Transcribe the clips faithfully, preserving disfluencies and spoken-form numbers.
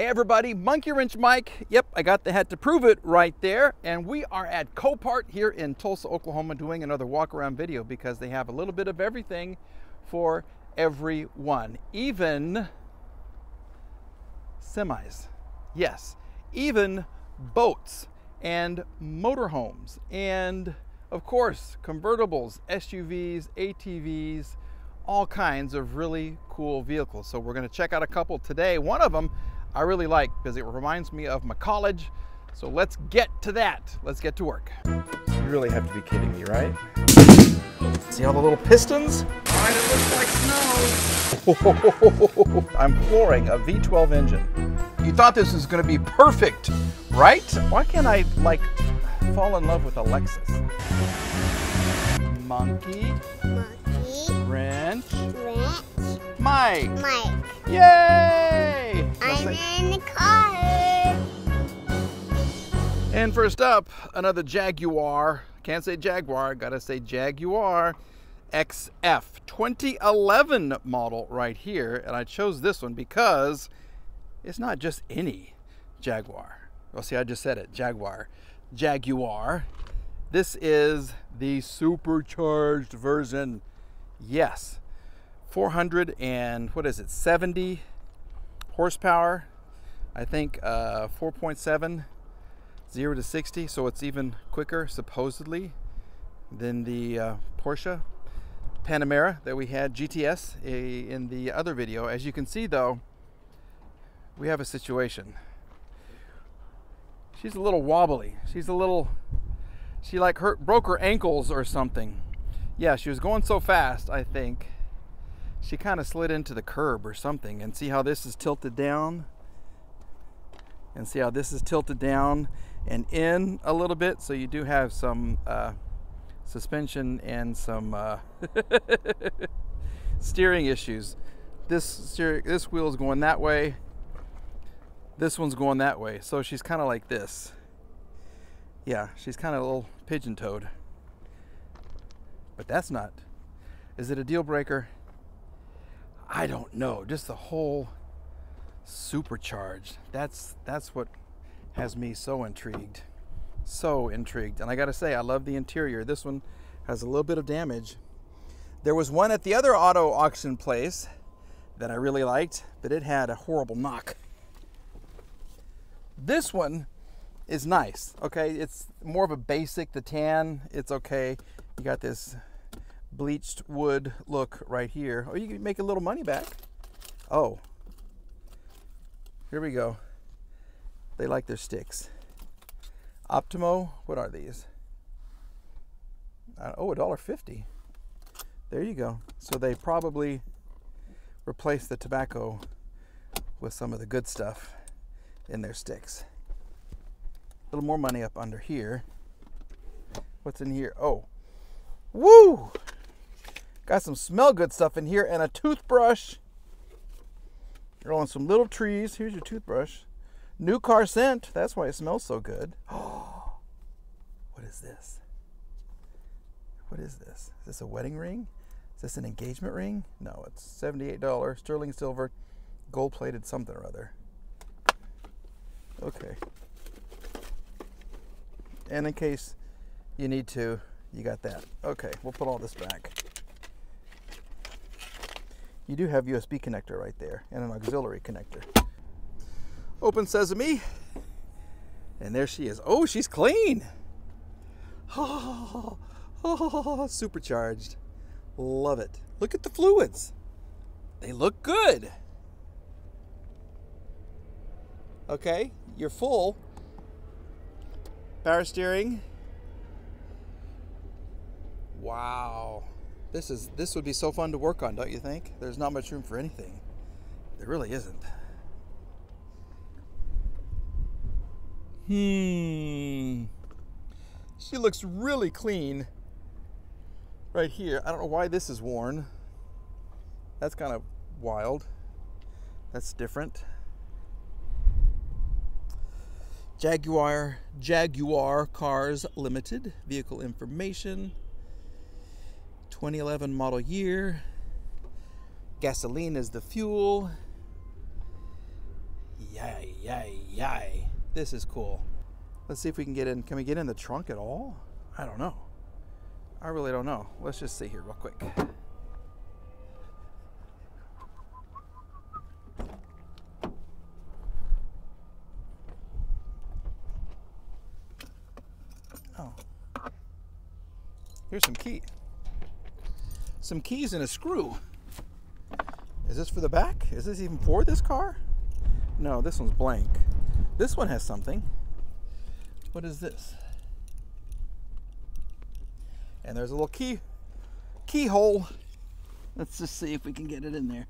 Hey everybody, Monkey Wrench Mike. Yep, I got the hat to prove it right there. And we are at Copart here in Tulsa, Oklahoma, doing another walk around video because they have a little bit of everything for everyone, even semis. Yes, even boats and motorhomes and of course convertibles, S U Vs, A T Vs, all kinds of really cool vehicles. So we're going to check out a couple today. One of them I really like because it reminds me of my college. So let's get to that. Let's get to work. You really have to be kidding me, right? See all the little pistons? Mine, it looks like snow. I'm flooring a V twelve engine. You thought this was going to be perfect, right? Why can't I, like, fall in love with a Lexus? Monkey. Monkey. Wrench. Wrench. Mike. Mike. Yay! I'm in the car. And first up, another Jaguar. Can't say Jaguar, gotta say Jaguar X F. twenty eleven model right here. And I chose this one because it's not just any Jaguar. Well, see, I just said it, Jaguar. Jaguar. This is the supercharged version. Yes. four hundred and what is it, seventy horsepower, I think uh, four point seven, zero to sixty, so it's even quicker supposedly than the uh, Porsche Panamera that we had, G T S, a, in the other video. As you can see though, we have a situation. She's a little wobbly, she's a little, she like hurt, broke her ankles or something. Yeah, she was going so fast, I think she kind of slid into the curb or something. And see how this is tilted down? And see how this is tilted down and in a little bit? So you do have some uh, suspension and some uh, steering issues. This, steer this wheel's going that way. This one's going that way. So she's kind of like this. Yeah, she's kind of a little pigeon-toed. But that's not. Is it a deal breaker? I don't know, just the whole supercharged. That's that's what has me so intrigued, so intrigued. And I gotta say, I love the interior. This one has a little bit of damage. There was one at the other auto auction place that I really liked, but it had a horrible knock. This one is nice, okay? It's more of a basic, the tan, it's okay. You got this bleached wood look right here. Oh, you can make a little money back. Oh, here we go. They like their sticks. Optimo, what are these? Uh, oh, a dollar fifty. There you go. So they probably replaced the tobacco with some of the good stuff in their sticks. A little more money up under here. What's in here? Oh, woo! Got some smell good stuff in here and a toothbrush. You're on some little trees. Here's your toothbrush. New car scent. That's why it smells so good. Oh, what is this? What is this? Is this a wedding ring? Is this an engagement ring? No, it's seventy-eight dollars. Sterling silver, gold plated something or other. Okay. And in case you need to, you got that. Okay, we'll put all this back. You do have U S B connector right there and an auxiliary connector. Open sesame. And there she is. Oh, she's clean. Oh, oh, supercharged. Love it. Look at the fluids. They look good. Okay, you're full. Power steering. Wow. This is this would be so fun to work on, don't you think? There's not much room for anything. There really isn't. Hmm. She looks really clean right here. I don't know why this is worn. That's kind of wild. That's different. Jaguar, Jaguar Cars Limited, vehicle information. twenty eleven model year. Gasoline is the fuel. Yay. yay, yay. This is cool. Let's see if we can get in. Can we get in the trunk at all? I don't know. I really don't know. Let's just see here real quick. Oh. Here's some key. Some keys and a screw. Is this for the back? Is this even for this car? No, this one's blank. This one has something. What is this? And there's a little key keyhole. Let's just see if we can get it in there.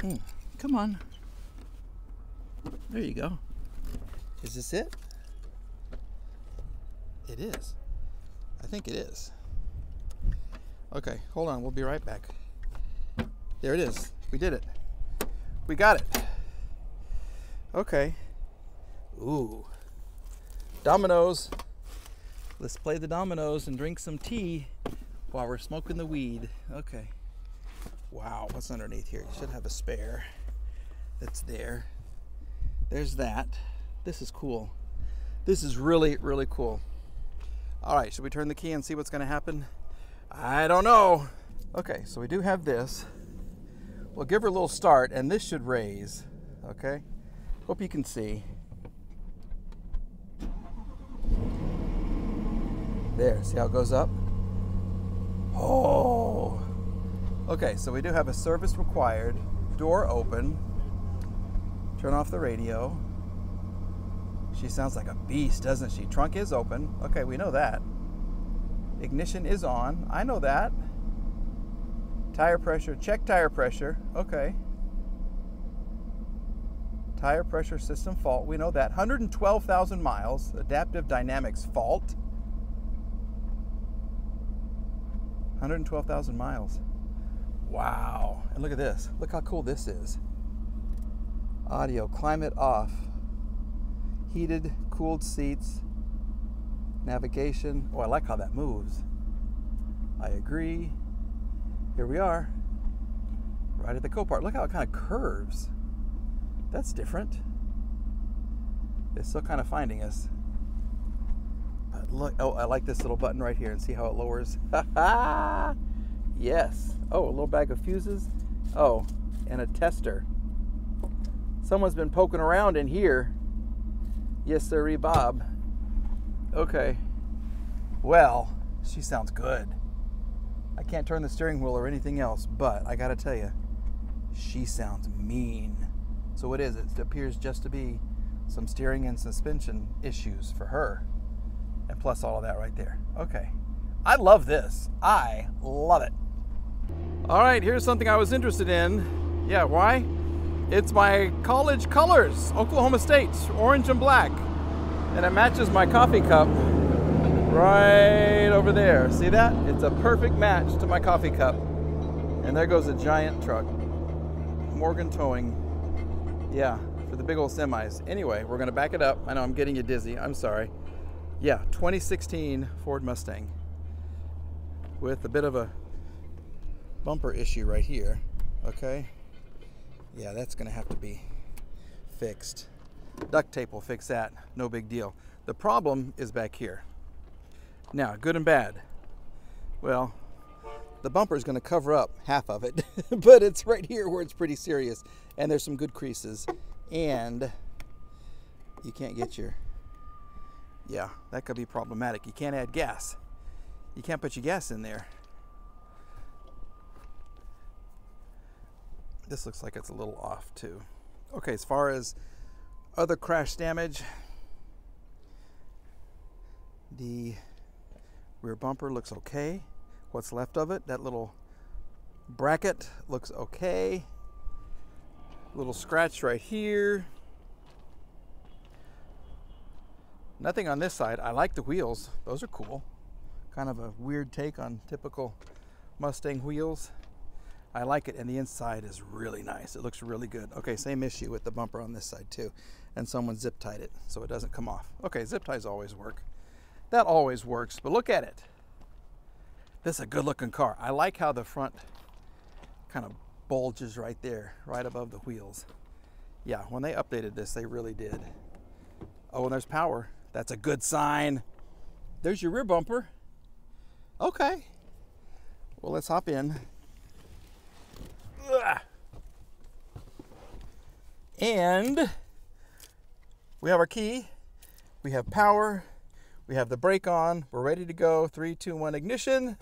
Mm, come on. There you go. Is this it? It is. I think it is. Okay, hold on, we'll be right back. There it is. We did it. We got it. Okay. Ooh. Dominoes. Let's play the dominoes and drink some tea while we're smoking the weed. Okay. Wow, what's underneath here? You should have a spare. That's there. There's that. This is cool. This is really, really cool. All right, should we turn the key and see what's going to happen? I don't know. Okay, so we do have this. We'll give her a little start, and this should raise. Okay? Hope you can see. There, see how it goes up? Oh! Okay, so we do have a service required. Door open. Turn off the radio. She sounds like a beast, doesn't she? Trunk is open. Okay, we know that. Ignition is on. I know that. Tire pressure. Check tire pressure. Okay. Tire pressure system fault. We know that. one hundred twelve thousand miles. Adaptive dynamics fault. one hundred twelve thousand miles. Wow. And look at this. Look how cool this is. Audio. Climate off. Heated, cooled seats. Navigation. Oh, I like how that moves. I agree. Here we are. Right at the Copart. Look how it kind of curves. That's different. It's still kind of finding us. But look, oh, I like this little button right here and see how it lowers. Yes. Oh, a little bag of fuses. Oh, and a tester. Someone's been poking around in here. Yes, sirree, Bob. Okay, well, she sounds good. I can't turn the steering wheel or anything else, but I gotta tell you, she sounds mean. So what is it? It appears just to be some steering and suspension issues for her, and plus all of that right there. Okay, I love this. I love it. All right, here's something I was interested in. Yeah, why? It's my college colors, Oklahoma State, orange and black. And it matches my coffee cup right over there. See that? It's a perfect match to my coffee cup. And there goes a giant truck. Morgan Towing. Yeah, for the big old semis. Anyway, we're going to back it up. I know I'm getting you dizzy. I'm sorry. Yeah, twenty sixteen Ford Mustang. With a bit of a bumper issue right here. Okay. Yeah, that's going to have to be fixed. Duct tape will fix that, no big deal. The problem is back here. Now, good and bad. Well, the bumper is going to cover up half of it, but it's right here where it's pretty serious. And there's some good creases. And you can't get your, yeah, that could be problematic. You can't add gas. You can't put your gas in there. This looks like it's a little off too. Okay, as far as other crash damage, the rear bumper looks okay. What's left of it, that little bracket looks okay. Little scratch right here. Nothing on this side. I like the wheels. Those are cool. Kind of a weird take on typical Mustang wheels. I like it, and the inside is really nice. It looks really good. Okay, same issue with the bumper on this side too, and someone zip tied it so it doesn't come off. Okay, zip ties always work. That always works, but look at it. This is a good looking car. I like how the front kind of bulges right there, right above the wheels. Yeah, when they updated this, they really did. Oh, and there's power. That's a good sign. There's your rear bumper. Okay. Well, let's hop in. Ugh. And we have our key. We have power. We have the brake on. We're ready to go. Three, two, one, ignition.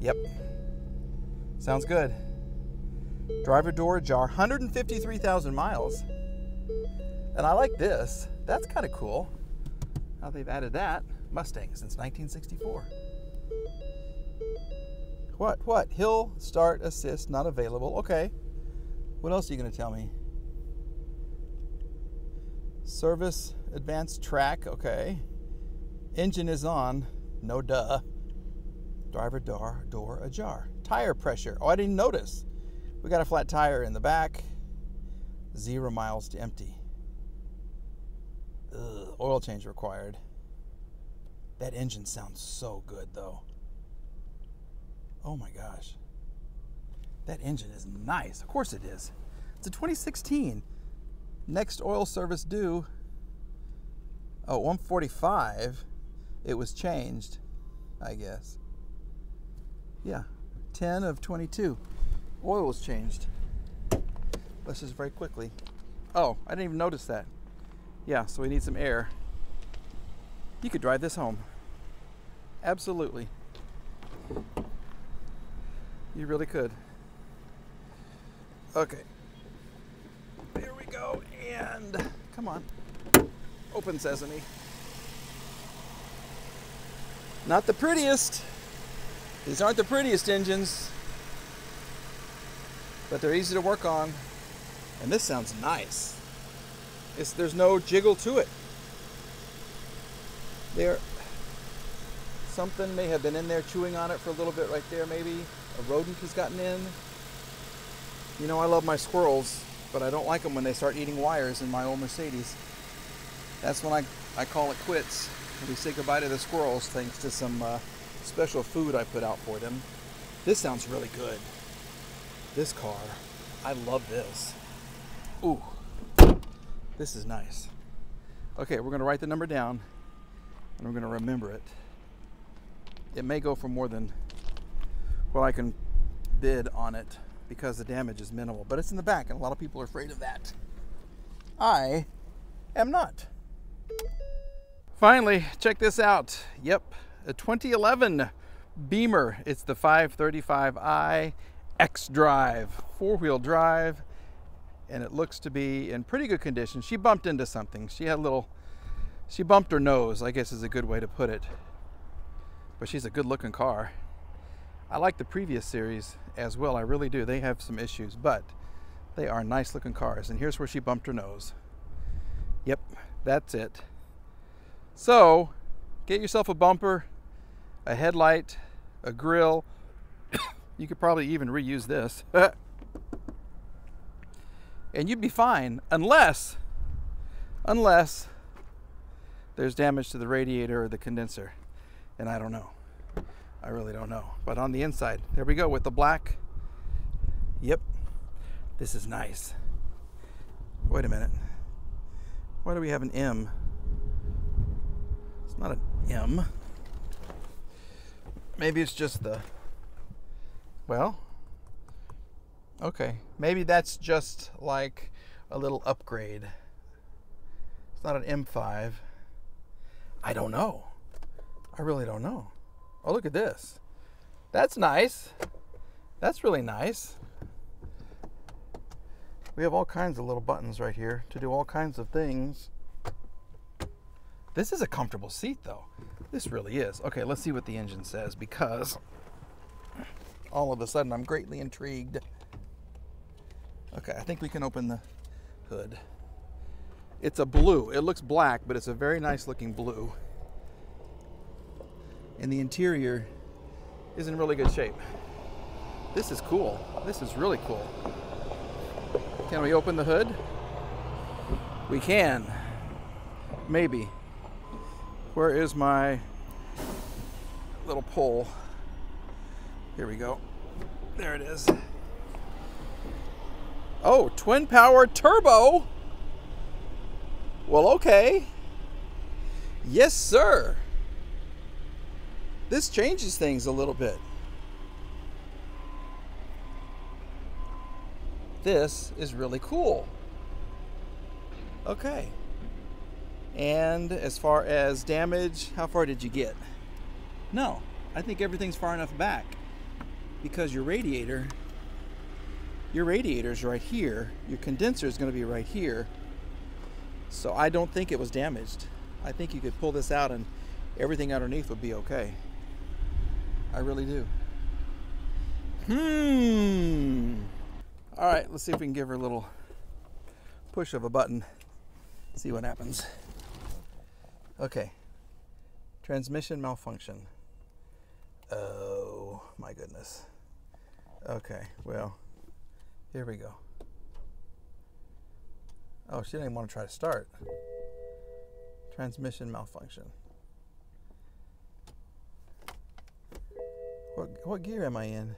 Yep. Sounds good. Driver door jar, one hundred fifty-three thousand miles. And I like this. That's kind of cool how they've added that. Mustang since nineteen sixty-four. What, what? Hill start assist not available. Okay. What else are you going to tell me? Service advanced track. Okay. Engine is on. No duh. Driver door, door ajar. Tire pressure. Oh, I didn't notice. We got a flat tire in the back. Zero miles to empty. Ugh, oil change required. That engine sounds so good though. Oh my gosh. That engine is nice. Of course it is. It's a twenty sixteen. Next oil service due. Oh, one forty-five. It was changed, I guess. Yeah, ten of twenty-two. Oil was changed. Let's just very quickly. Oh, I didn't even notice that. Yeah, so we need some air. You could drive this home. Absolutely. You really could. Okay. There we go. And come on. Open sesame. Not the prettiest. These aren't the prettiest engines, but they're easy to work on. And this sounds nice. It's, there's no jiggle to it. There, something may have been in there chewing on it for a little bit right there, maybe. A rodent has gotten in. You know, I love my squirrels, but I don't like them when they start eating wires in my old Mercedes. That's when I, I call it quits. We say goodbye to the squirrels thanks to some uh, special food I put out for them. This sounds really good. This car, I love this. Ooh, this is nice. Okay, we're gonna write the number down. And I'm going to remember it. It may go for more than, well, I can bid on it because the damage is minimal, but it's in the back and a lot of people are afraid of that. I am not. Finally, check this out. Yep, a twenty eleven Beamer. It's the five thirty-five i X drive, four-wheel drive, and it looks to be in pretty good condition. She bumped into something. She had a little She bumped her nose, I guess is a good way to put it. But she's a good looking car. I like the previous series as well, I really do. They have some issues, but they are nice looking cars. And here's where she bumped her nose. Yep, that's it. So, get yourself a bumper, a headlight, a grill. You could probably even reuse this. And you'd be fine, unless, unless, there's damage to the radiator or the condenser. And I don't know. I really don't know. But on the inside, there we go with the black. Yep. This is nice. Wait a minute. Why do we have an M? It's not an M. Maybe it's just the, well, okay. Maybe that's just like a little upgrade. It's not an M five. I don't know. I really don't know. Oh, look at this. That's nice. That's really nice. We have all kinds of little buttons right here to do all kinds of things. This is a comfortable seat though. This really is. Okay, let's see what the engine says because all of a sudden I'm greatly intrigued. Okay, I think we can open the hood. It's a blue. It looks black, but it's a very nice looking blue. And the interior is in really good shape. This is cool. This is really cool. Can we open the hood? We can. Maybe. Where is my little pole? Here we go. There it is. Oh, twin power turbo. Well, okay. Yes, sir. This changes things a little bit. This is really cool. Okay. And as far as damage, how far did you get? No, I think everything's far enough back because your radiator, your radiator's right here. Your condenser is going to be right here. So I don't think it was damaged. I think you could pull this out and everything underneath would be okay. I really do. Hmm. All right, let's see if we can give her a little push of a button. See what happens. Okay. Transmission malfunction. Oh, my goodness. Okay, well, here we go. Oh, she didn't even want to try to start. Transmission malfunction. What, what gear am I in?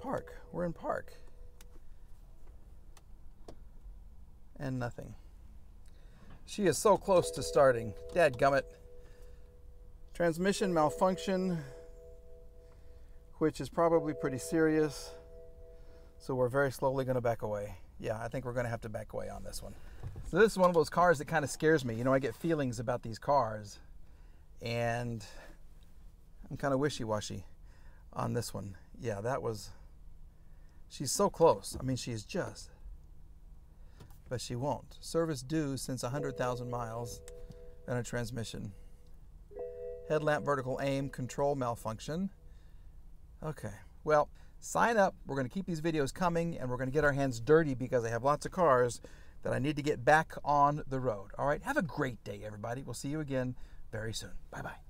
Park. We're in park. And nothing. She is so close to starting. Dadgummit. Transmission malfunction, which is probably pretty serious. So we're very slowly going to back away. Yeah, I think we're going to have to back away on this one. So this is one of those cars that kind of scares me. You know, I get feelings about these cars. And I'm kind of wishy-washy on this one. Yeah, that was... She's so close. I mean, she's just... But she won't. Service due since one hundred thousand miles and a transmission. Headlamp vertical aim, control malfunction. Okay, well... Sign up. We're going to keep these videos coming and we're going to get our hands dirty because I have lots of cars that I need to get back on the road. All right. Have a great day, everybody. We'll see you again very soon. Bye-bye.